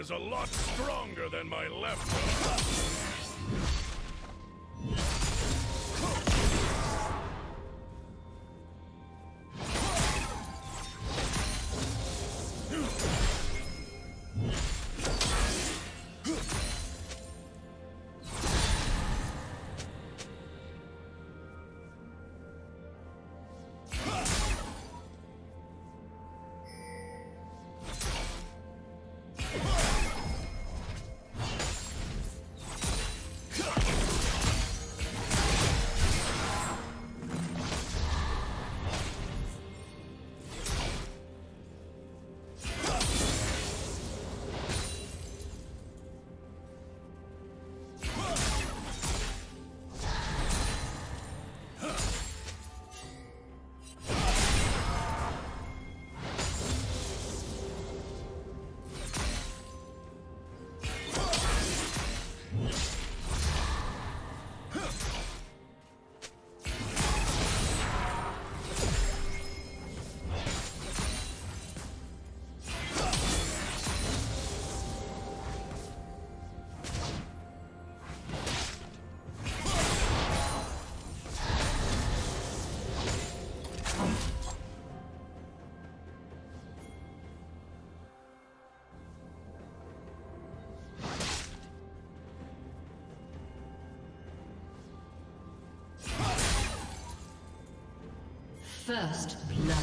is a lot stronger than my left arm. First blood.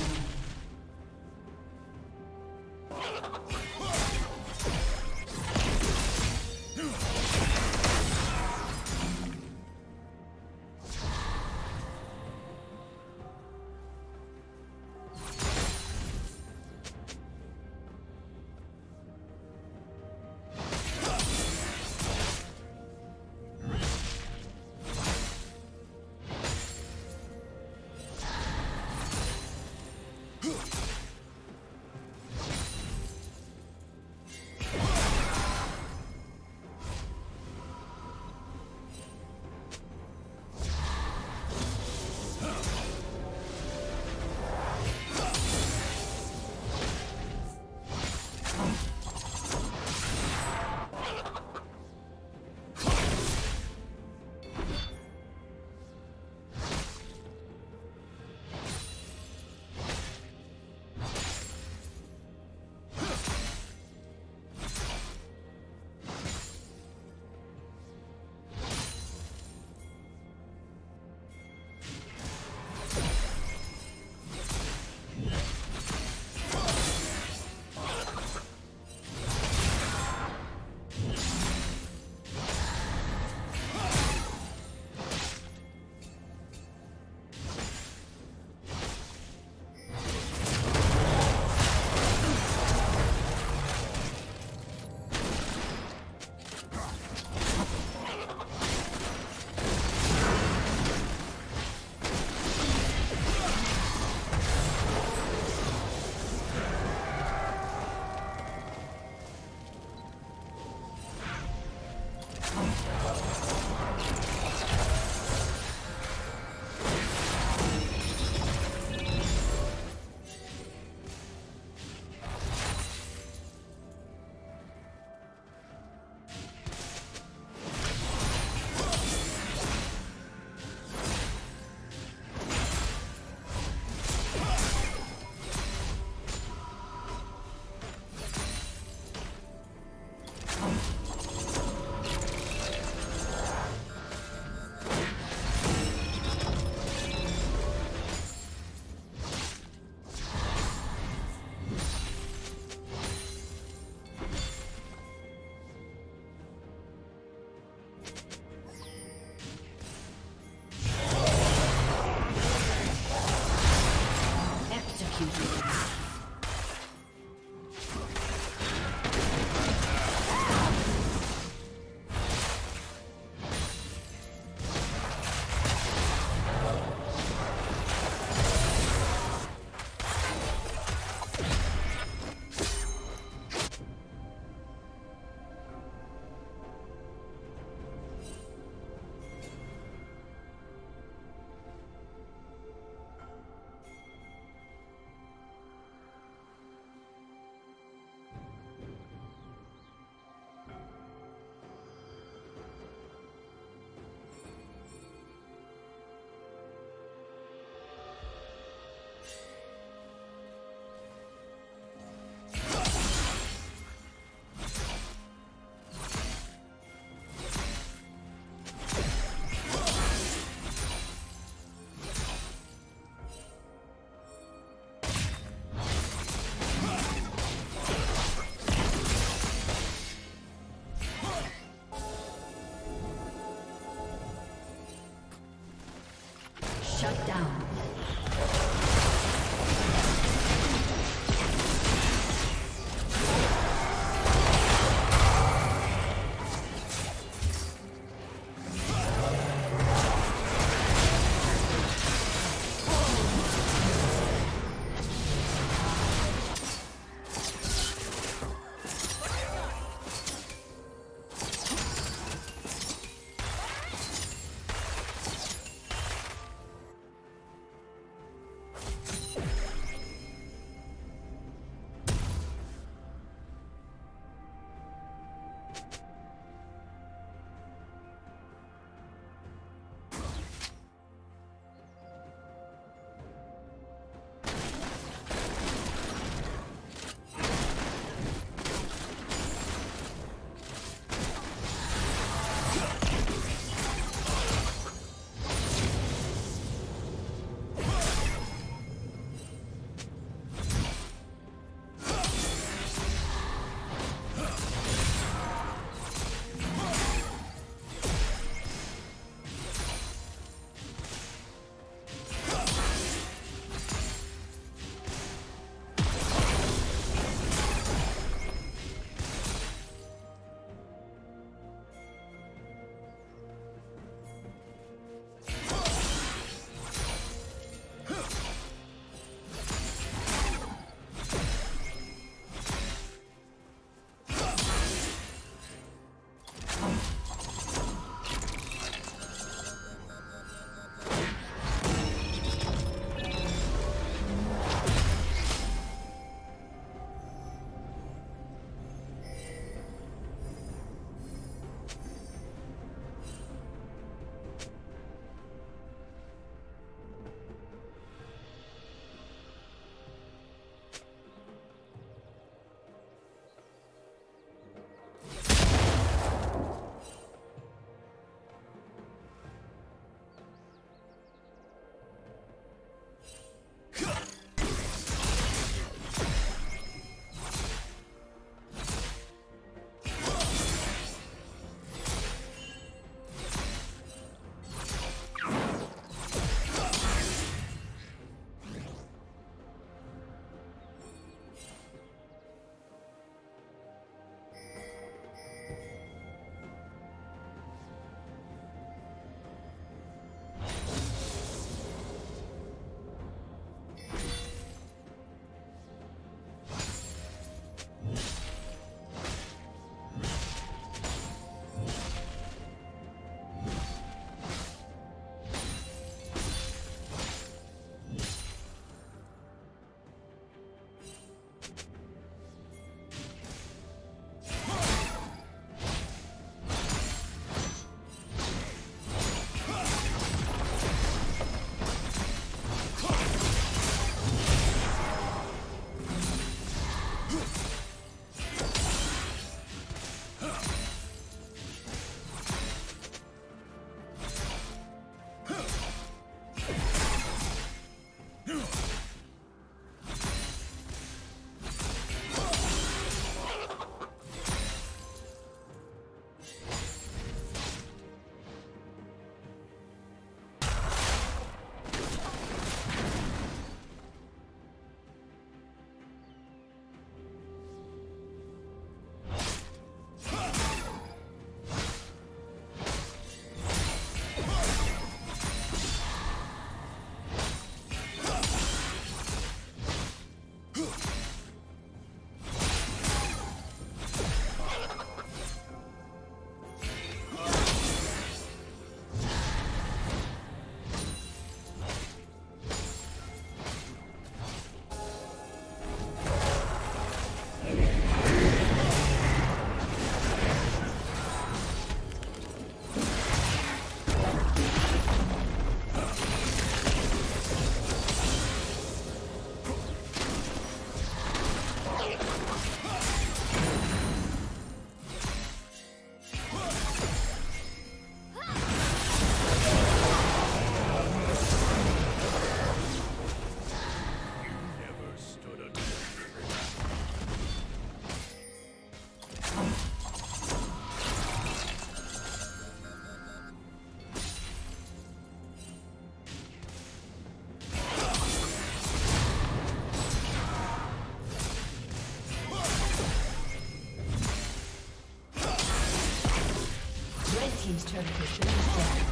team's turret has been destroyed.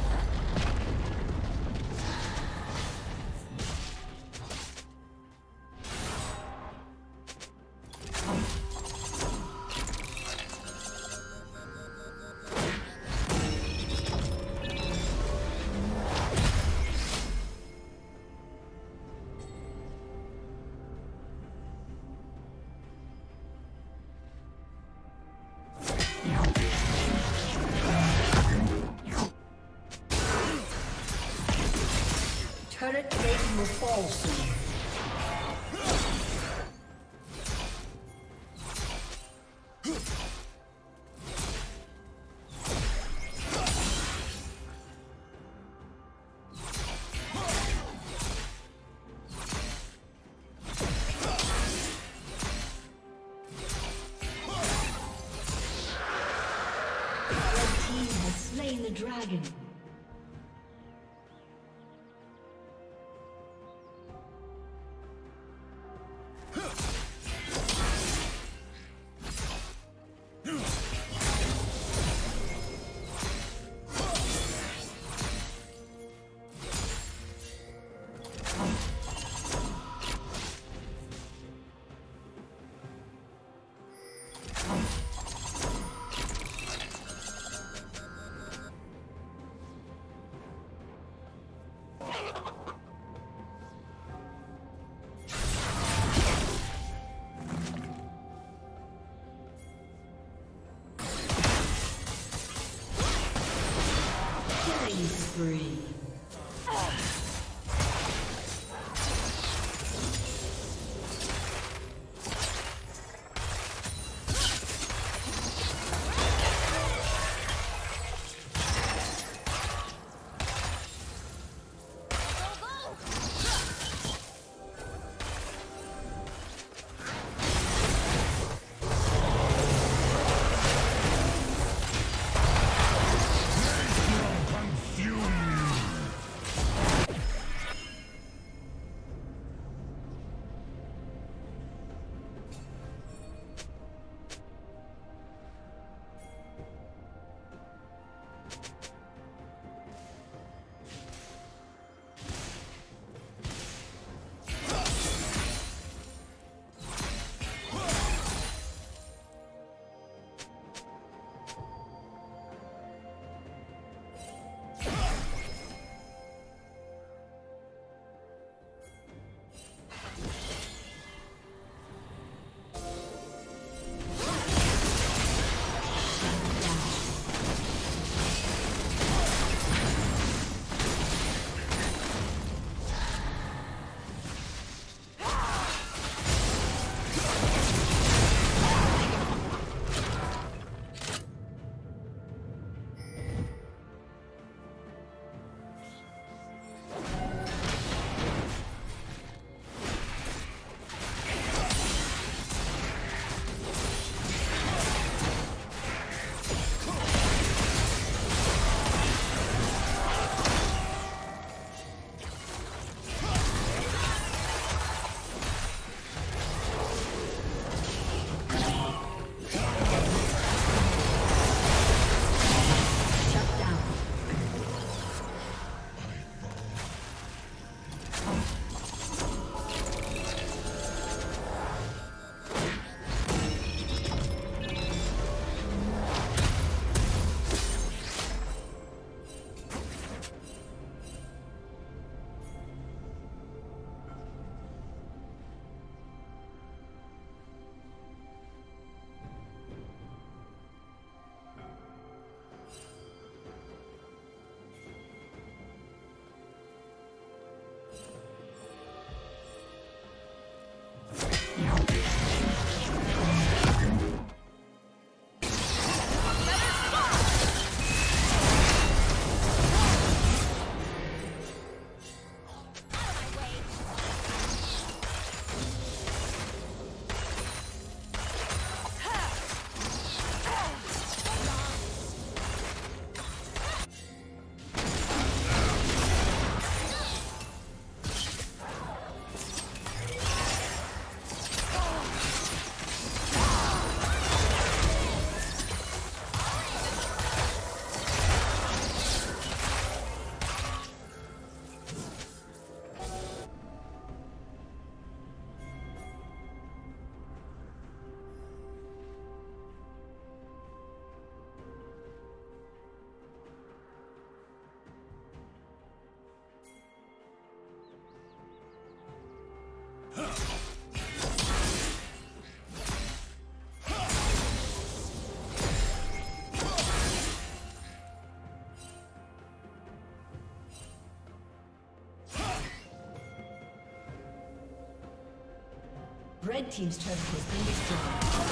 Turret plate will fall soon. Free. You Red team's turret has been destroyed.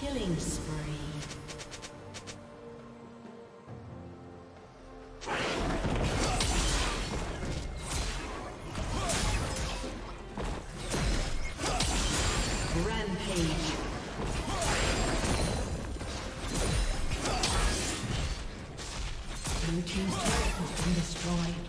Killing spree. Rampage. Blue team's turret has been destroyed.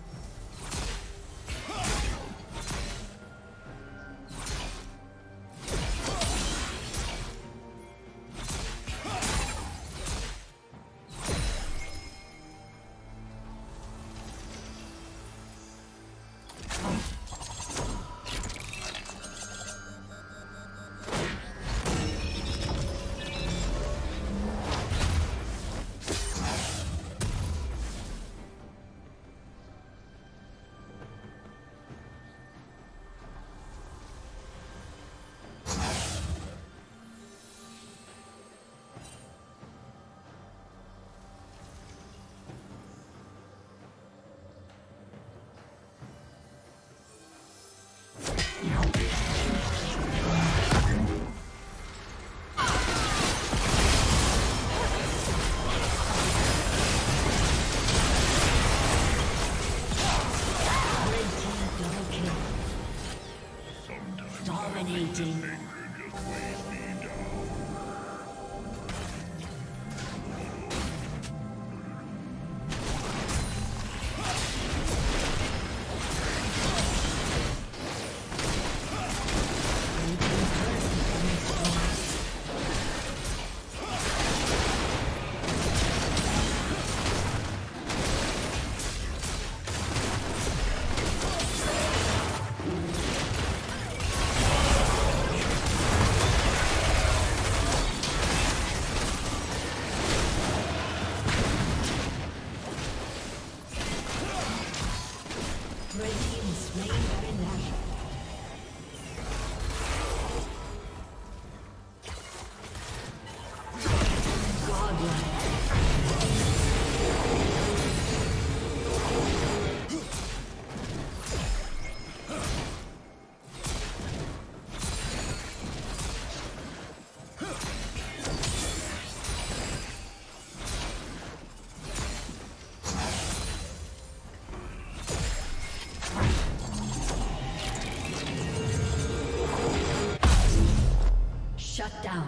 Dominating. Shut down.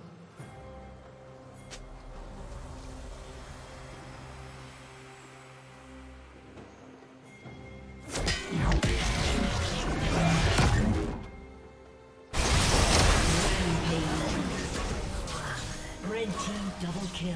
Kill.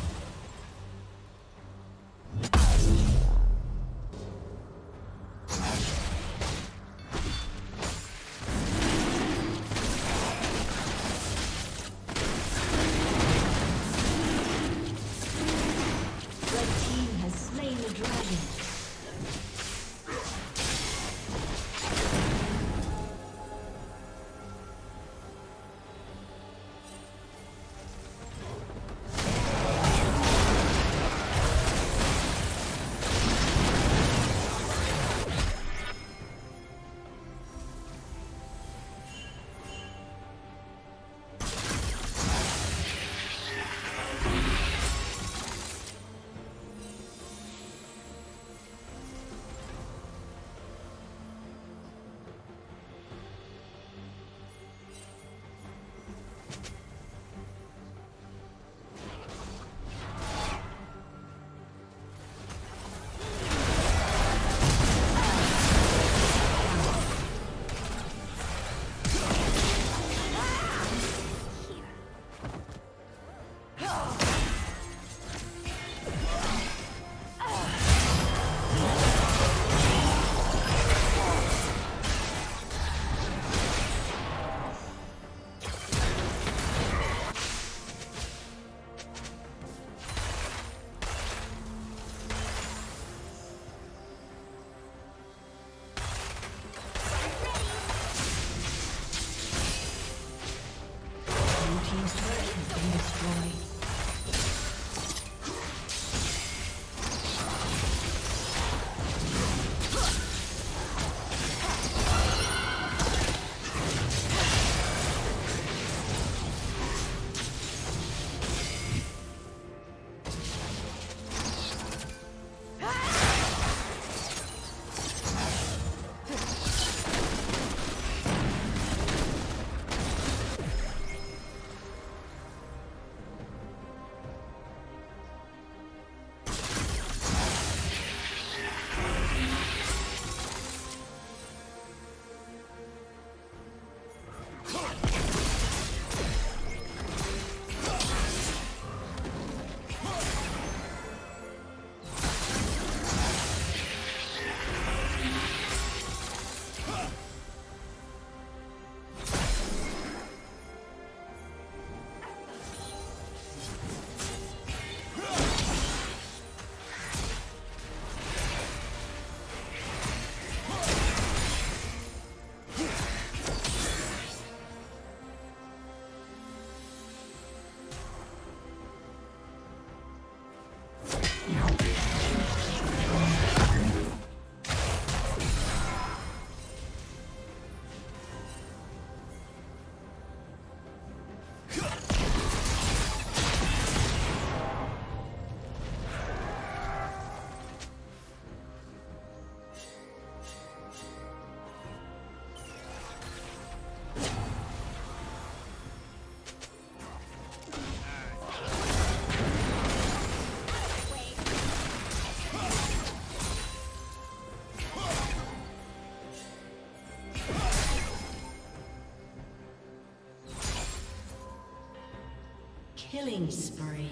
Killing spree.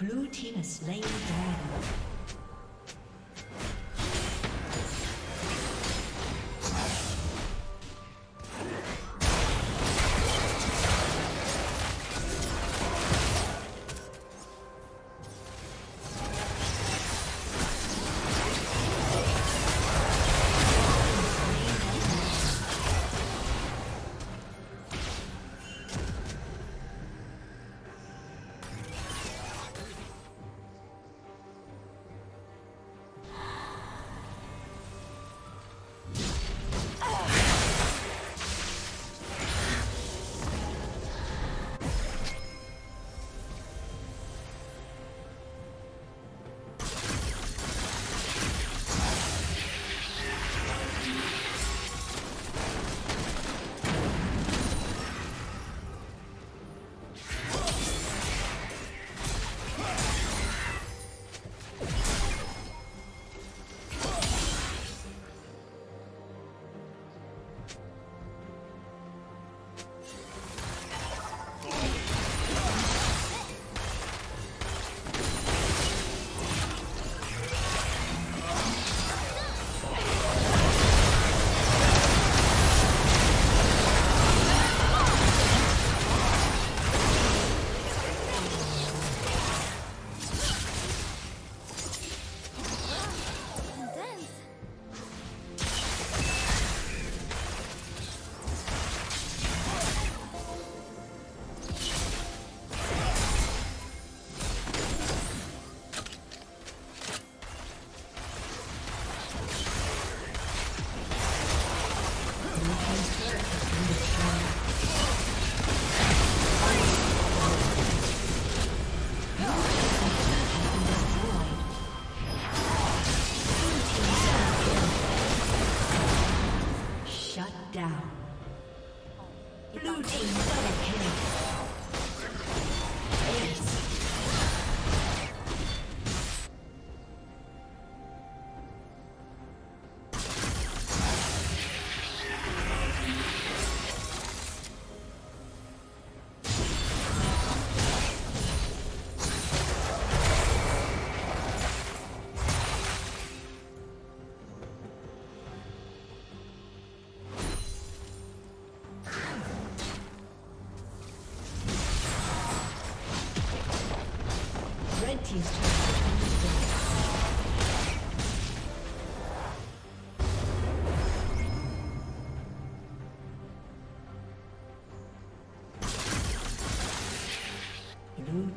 Blue team has slain the dragon. Blue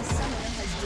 A summoner has